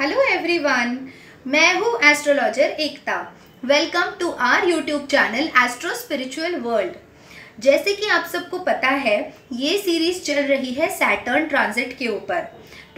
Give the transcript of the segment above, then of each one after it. Hello everyone, मैं हूँ astrologer Ekta. Welcome to our YouTube channel astro spiritual world. जैसे कि आप सबको पता है, ये सीरीज़ चल रही है सैटर्न ट्रांजिट के ऊपर।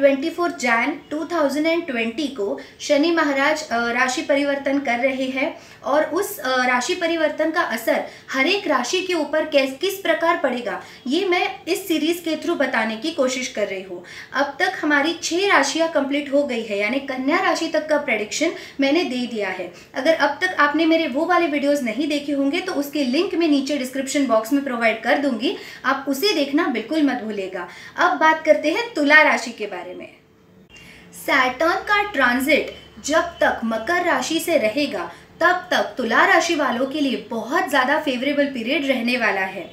24 जैन 2020 को शनि महाराज राशि परिवर्तन कर रहे हैं और उस राशि परिवर्तन का असर हर एक राशि के ऊपर किस प्रकार पड़ेगा, ये मैं इस सीरीज़ के थ्रू बताने की कोशिश कर रही हूँ। अब तक हमारी 6 राशियाँ कंप्लीट हो गई है, यानी कन्या राशि तक का प्रेडिक्शन मैंने दे दिया है। अगर अब तक आपने मेरे वो वाले वीडियोज़ नहीं देखे होंगे तो उसके लिंक मैं नीचे डिस्क्रिप्शन बॉक्स में प्रोवाइड कर दूँगी, आप उसे देखना बिल्कुल मत भूलेगा। अब बात करते हैं तुला राशि के बारे में। सैटर्न का ट्रांजिट जब तक मकर राशि से रहेगा तब तक तुला राशि वालों के लिए बहुत ज़्यादा फेवरेबल पीरियड रहने वाला है।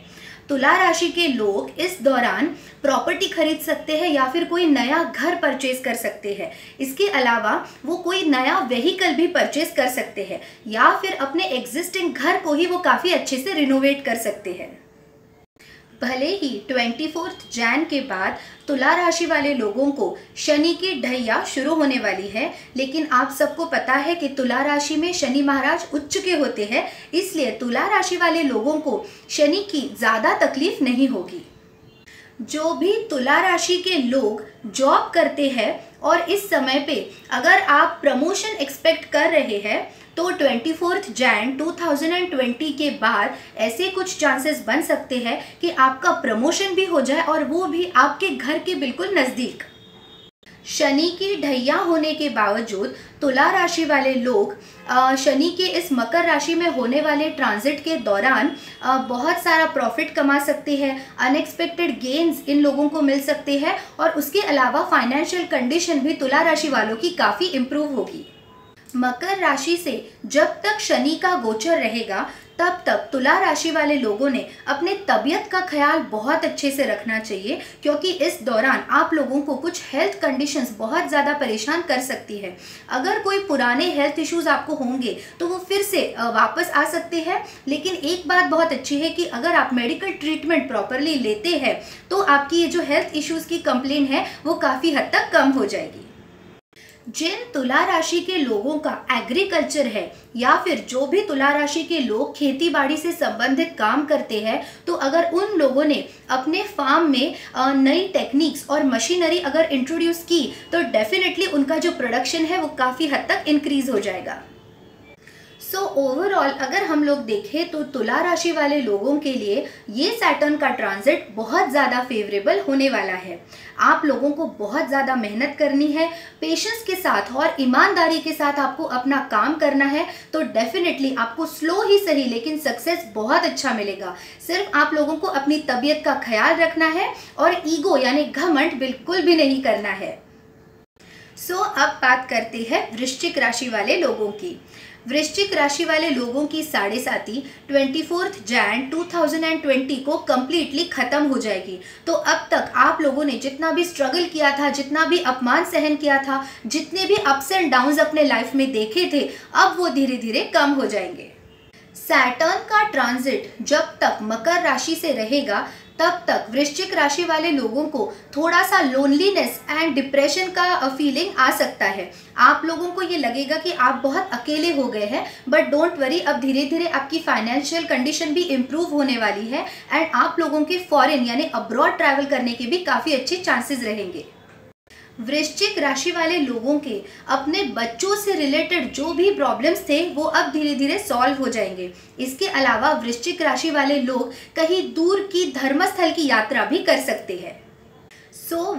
तुला राशि के लोग इस दौरान प्रॉपर्टी खरीद सकते हैं या फिर कोई नया घर परचेज कर सकते हैं। इसके अलावा वो कोई नया व्हीकल भी परचेज कर सकते हैं या फिर अपने एग्जिस्टिंग घर को ही वो काफ़ी अच्छे से रिनोवेट कर सकते हैं। भले ही 24 जैन के बाद तुला राशि वाले लोगों को शनि की ढैया शुरू होने वाली है, लेकिन आप सबको पता है कि तुला राशि में शनि महाराज उच्च के होते हैं, इसलिए तुला राशि वाले लोगों को शनि की ज़्यादा तकलीफ नहीं होगी। जो भी तुला राशि के लोग जॉब करते हैं और इस समय पे अगर आप प्रमोशन एक्सपेक्ट कर रहे हैं तो 24 जैन 2020 के बाद ऐसे कुछ चांसेस बन सकते हैं कि आपका प्रमोशन भी हो जाए और वो भी आपके घर के बिल्कुल नज़दीक। शनि की ढैया होने के बावजूद तुला राशि वाले लोग शनि के इस मकर राशि में होने वाले ट्रांजिट के दौरान बहुत सारा प्रॉफिट कमा सकते हैं। अनएक्सपेक्टेड गेन्स इन लोगों को मिल सकते हैं और उसके अलावा फाइनेंशियल कंडीशन भी तुला राशि वालों की काफ़ी इम्प्रूव होगी। मकर राशि से जब तक शनि का गोचर रहेगा तब तक तुला राशि वाले लोगों ने अपने तबीयत का ख्याल बहुत अच्छे से रखना चाहिए, क्योंकि इस दौरान आप लोगों को कुछ हेल्थ कंडीशंस बहुत ज़्यादा परेशान कर सकती है। अगर कोई पुराने हेल्थ इश्यूज़ आपको होंगे तो वो फिर से वापस आ सकते हैं, लेकिन एक बात बहुत अच्छी है कि अगर आप मेडिकल ट्रीटमेंट प्रॉपरली लेते हैं तो आपकी ये जो हेल्थ इश्यूज़ की कंप्लेन है वो काफ़ी हद तक कम हो जाएगी। जिन तुला राशि के लोगों का एग्रीकल्चर है या फिर जो भी तुला राशि के लोग खेती बाड़ी से संबंधित काम करते हैं, तो अगर उन लोगों ने अपने फार्म में नई टेक्निक्स और मशीनरी अगर इंट्रोड्यूस की तो डेफिनेटली उनका जो प्रोडक्शन है वो काफ़ी हद तक इंक्रीज़ हो जाएगा। सो ओवरऑल अगर हम लोग देखें तो तुला राशि वाले लोगों के लिए ये सैटर्न का ट्रांजिट बहुत ज़्यादा फेवरेबल होने वाला है। आप लोगों को बहुत ज़्यादा मेहनत करनी है, पेशेंस के साथ और ईमानदारी के साथ आपको अपना काम करना है, तो डेफिनेटली आपको स्लो ही सही लेकिन सक्सेस बहुत अच्छा मिलेगा। सिर्फ आप लोगों को अपनी तबीयत का ख्याल रखना है और ईगो यानी घमंड बिल्कुल भी नहीं करना है। अब बात करते हैं वृश्चिक राशि वाले लोगों की। वृश्चिक राशि वाले लोगों की साढ़ेसाती 24 जैन 2020 को कम्प्लीटली ख़त्म हो जाएगी। तो अब तक आप लोगों ने जितना भी स्ट्रगल किया था, जितना भी अपमान सहन किया था, जितने भी अप्स एंड डाउन्स अपने लाइफ में देखे थे, अब वो धीरे धीरे कम हो जाएंगे। सैटर्न का ट्रांजिट जब तक मकर राशि से रहेगा तब तक वृश्चिक राशि वाले लोगों को थोड़ा सा लोनलीनेस एंड डिप्रेशन का फीलिंग आ सकता है। आप लोगों को ये लगेगा कि आप बहुत अकेले हो गए हैं, बट डोंट वरी, अब धीरे धीरे आपकी फाइनेंशियल कंडीशन भी इम्प्रूव होने वाली है एंड आप लोगों के फॉरेन यानी अब्रॉड ट्रैवल करने के भी काफ़ी अच्छे चांसेस रहेंगे। वृश्चिक राशि वाले लोगों के अपने बच्चों से रिलेटेड जो भी प्रॉब्लम्स थे वो अब धीरे धीरे सॉल्व हो जाएंगे। इसके अलावा वृश्चिक राशि वाले लोग कहीं दूर की धर्मस्थल की यात्रा भी कर सकते हैं।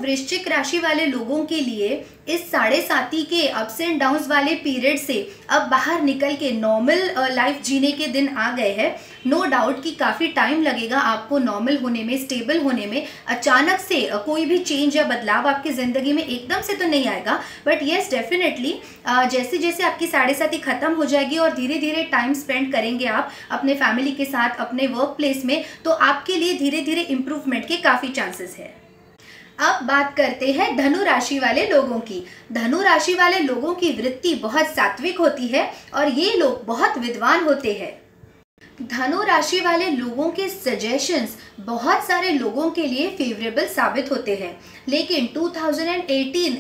वृश्चिक राशि वाले लोगों के लिए इस साढ़ेसाती के अप्स एंड डाउन्स वाले पीरियड से अब बाहर निकल के नॉर्मल लाइफ जीने के दिन आ गए हैं। नो डाउट कि काफ़ी टाइम लगेगा आपको नॉर्मल होने में, स्टेबल होने में। अचानक से कोई भी चेंज या बदलाव आपकी ज़िंदगी में एकदम से तो नहीं आएगा, बट येस डेफिनेटली जैसे जैसे आपकी साढ़ेसाती ख़त्म हो जाएगी और धीरे धीरे टाइम स्पेंड करेंगे आप अपने फैमिली के साथ, अपने वर्क प्लेस में, तो आपके लिए धीरे धीरे इम्प्रूवमेंट के काफ़ी चांसेस है। अब बात करते हैं धनु राशि वाले लोगों की। धनु राशि वाले लोगों की वृत्ति बहुत सात्विक होती है और ये लोग बहुत विद्वान होते हैं। धनु राशि वाले लोगों के सजेशंस बहुत सारे लोगों के लिए फेवरेबल साबित होते हैं, लेकिन 2018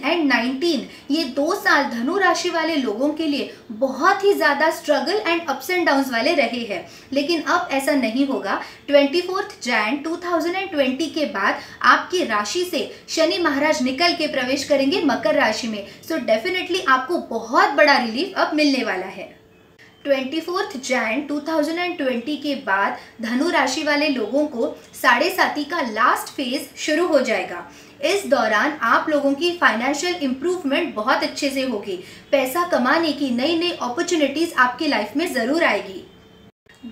एंड 19 ये 2 साल धनु राशि वाले लोगों के लिए बहुत ही ज़्यादा struggle and ups and downs वाले रहे हैं। लेकिन अब ऐसा नहीं होगा। 24 जनवरी 2020 के बाद आपकी राशि से शनि महाराज निकल के प्रवेश करेंगे मकर राशि में, सो डेफिनेटली आपको बहुत बड़ा रिलीफ अब मिलने वाला है। 24 जनवरी 2020 के बाद धनु राशि वाले लोगों को साढ़ेसाती का लास्ट फेज शुरू हो जाएगा। इस दौरान आप लोगों की फाइनेंशियल इम्प्रूवमेंट बहुत अच्छे से होगी। पैसा कमाने की नई नई अपॉर्चुनिटीज़ आपकी लाइफ में ज़रूर आएगी।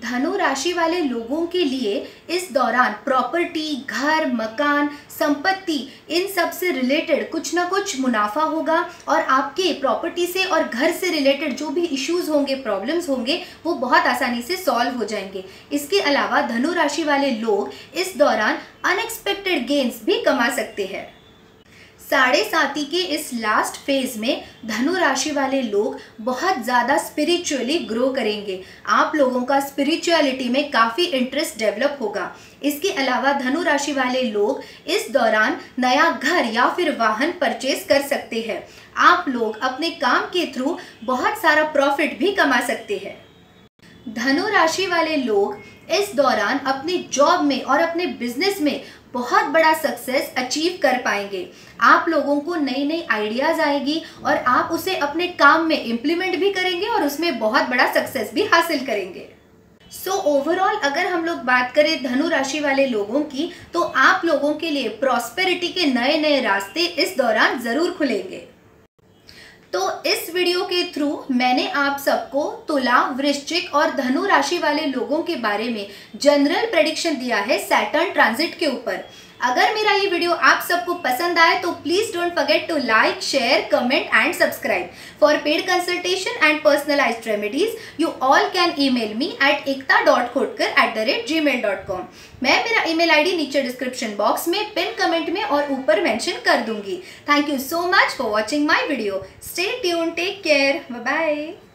धनु राशि वाले लोगों के लिए इस दौरान प्रॉपर्टी, घर, मकान, संपत्ति, इन सब से रिलेटेड कुछ ना कुछ मुनाफा होगा और आपके प्रॉपर्टी से और घर से रिलेटेड जो भी इश्यूज होंगे, प्रॉब्लम्स होंगे, वो बहुत आसानी से सॉल्व हो जाएंगे। इसके अलावा धनु राशि वाले लोग इस दौरान अनएक्सपेक्टेड गेन्स भी कमा सकते हैं। साढ़ेसाती के इस लास्ट फेज में धनु राशि वाले लोग बहुत ज़्यादा स्पिरिचुअली ग्रो करेंगे। आप लोगों का स्पिरिचुअलिटी में काफ़ी इंटरेस्ट डेवलप होगा। इसके अलावा धनु राशि वाले लोग इस दौरान नया घर या फिर वाहन परचेज कर सकते हैं। आप लोग अपने काम के थ्रू बहुत सारा प्रॉफिट भी कमा सकते हैं। धनु राशि वाले लोग इस दौरान अपने जॉब में और अपने बिजनेस में बहुत बड़ा सक्सेस अचीव कर पाएंगे। आप लोगों को नई नई आइडियाज़ आएगी और आप उसे अपने काम में इम्प्लीमेंट भी करेंगे और उसमें बहुत बड़ा सक्सेस भी हासिल करेंगे। सो ओवरऑल अगर हम लोग बात करें धनु राशि वाले लोगों की, तो आप लोगों के लिए प्रॉस्पेरिटी के नए नए रास्ते इस दौरान ज़रूर खुलेंगे। तो इस वीडियो के थ्रू मैंने आप सबको तुला, वृश्चिक और धनु राशि वाले लोगों के बारे में जनरल प्रेडिक्शन दिया है सैटर्न ट्रांजिट के ऊपर। अगर मेरा ये वीडियो आप सबको पसंद आए तो please don't forget to like, share, comment and subscribe. For paid consultation and personalised remedies you all can email me at ekta.khotkar@gmail.com। मैं मेरा ईमेल आईडी नीचे डिस्क्रिप्शन बॉक्स में, पिन कमेंट में और ऊपर मेंशन कर दूंगी। Thank you so much for watching my video. Stay tune, take care, bye bye.